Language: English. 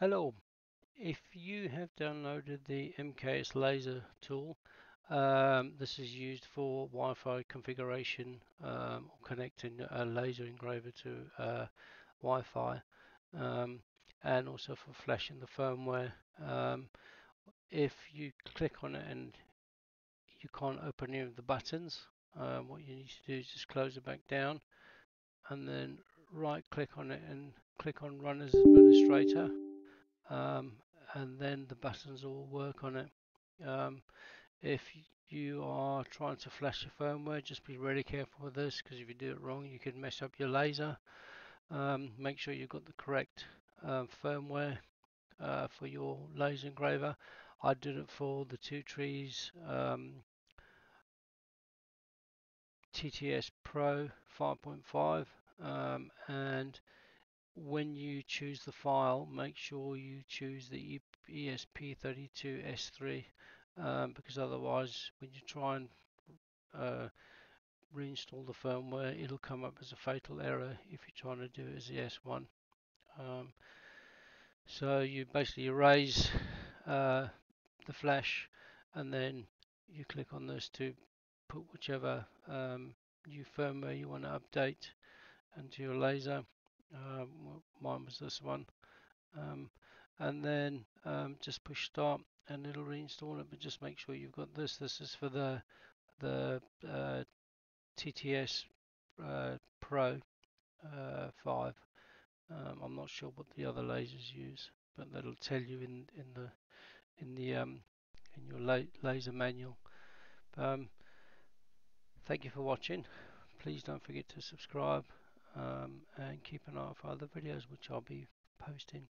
Hello, if you have downloaded the MKS Laser Tool, this is used for Wi-Fi configuration, or connecting a laser engraver to Wi-Fi, and also for flashing the firmware. If you click on it and you can't open any of the buttons, what you need to do is just close it back down and then right click on it and click on Run as Administrator. And then the buttons all work on it. If you are trying to flash the firmware, just be really careful with this, because if you do it wrong you could mess up your laser. Make sure you've got the correct firmware for your laser engraver. I did it for the Two Trees TTS Pro 5.5, and when you choose the file, make sure you choose the ESP32 S3, because otherwise when you try and reinstall the firmware, it'll come up as a fatal error if you're trying to do it as the S1. So you basically erase the flash and then you click on this to put whichever new firmware you want to update into your laser. Mine was this one, and then just push start and it'll reinstall it, but just make sure you've got this. This is for the TTS Pro 5. I'm not sure what the other lasers use, but that'll tell you in your laser manual. Thank you for watching. Please don't forget to subscribe. And keep an eye out for other videos which I'll be posting.